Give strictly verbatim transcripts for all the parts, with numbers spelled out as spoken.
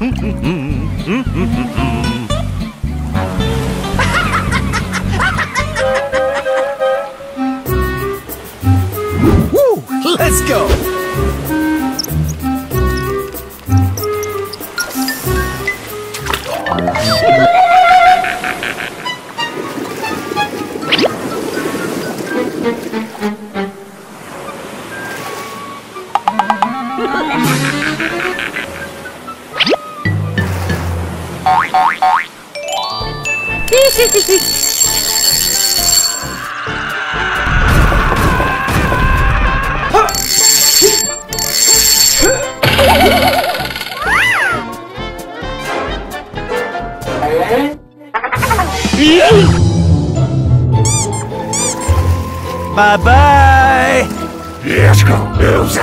Woo! Let's go! Bye-bye! Let's go, loser!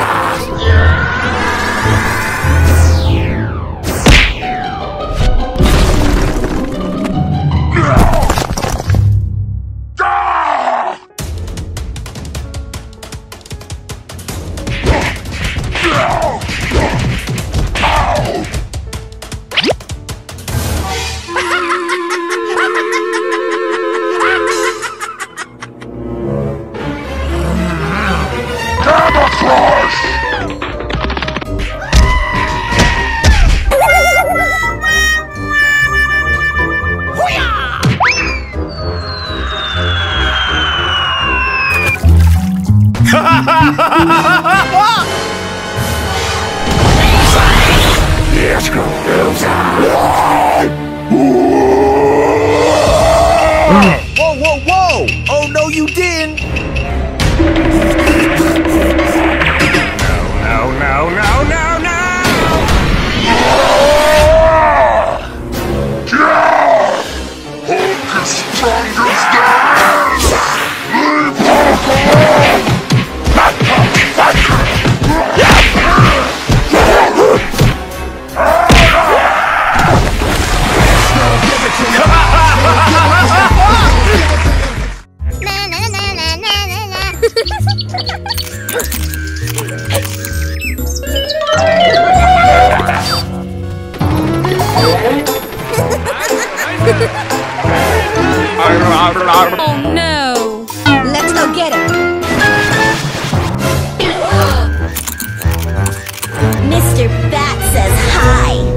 Oh no! Let's go get him! Mister Bat says hi!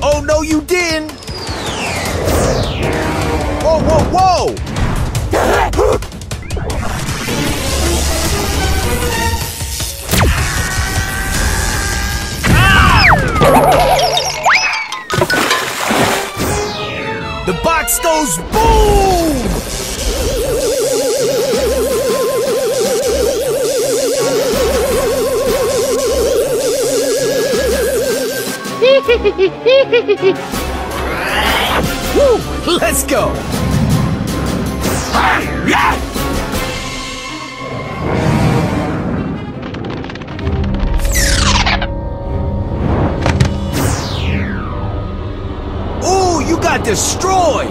Oh no, you didn't! Whoa, whoa, whoa! The box goes boom! Woo, let's go! Destroyed!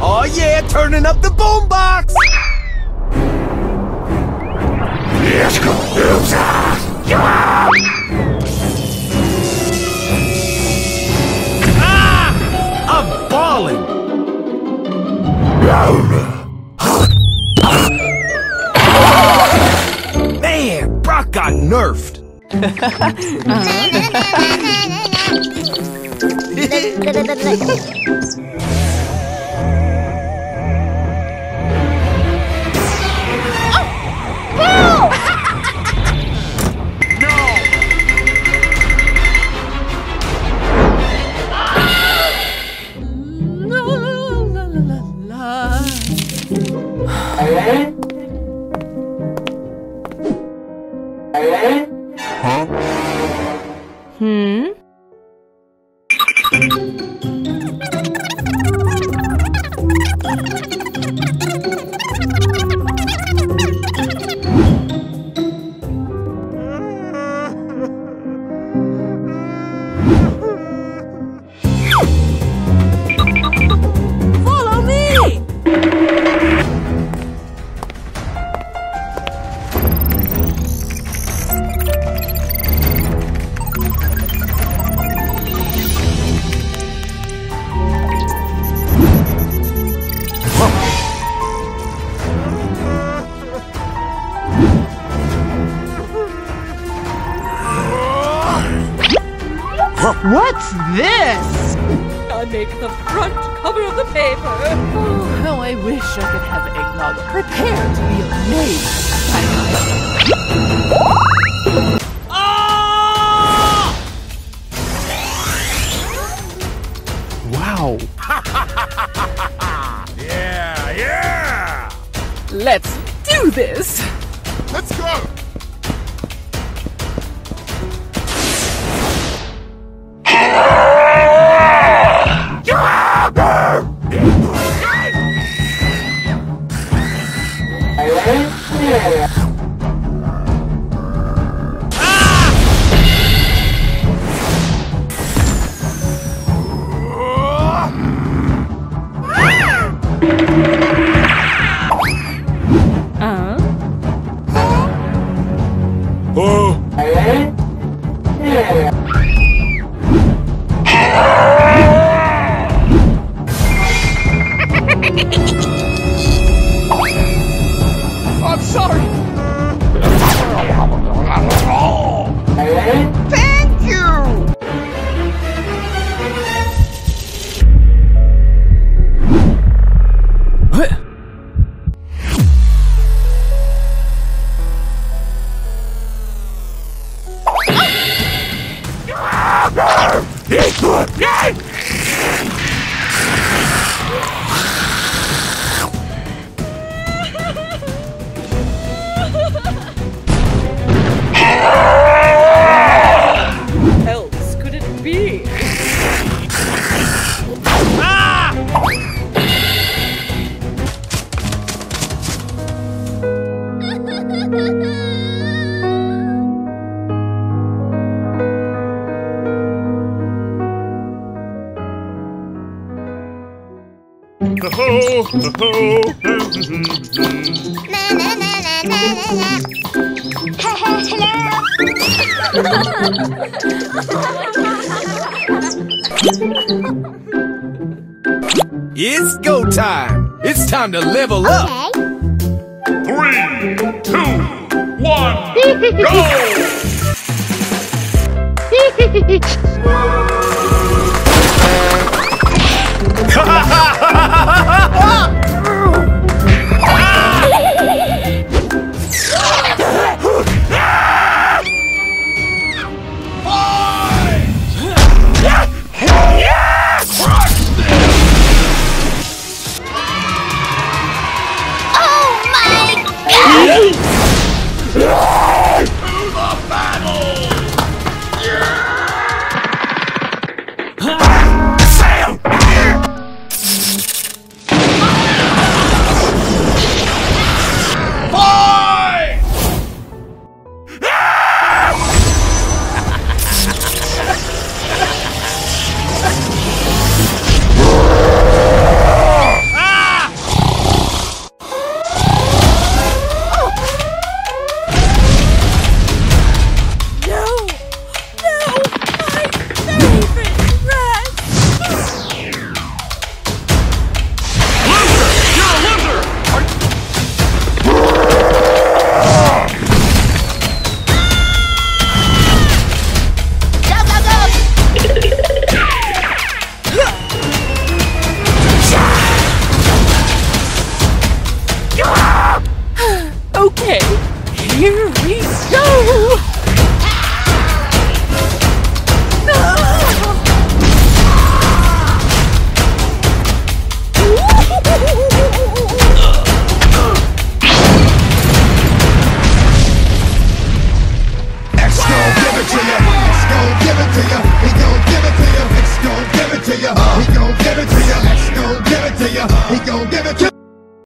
Oh yeah, turning up the boombox! Let's go, ah! I'm balling! Man, Brock got nerfed! What's this? I make the front cover of the paper. Oh, how I wish I could have eggnog prepared to be amazed. Ah! Wow. Yeah, yeah. Let's do this. Let's go. It's go time. It's time to level okay. up. Three, two, one, go! Here.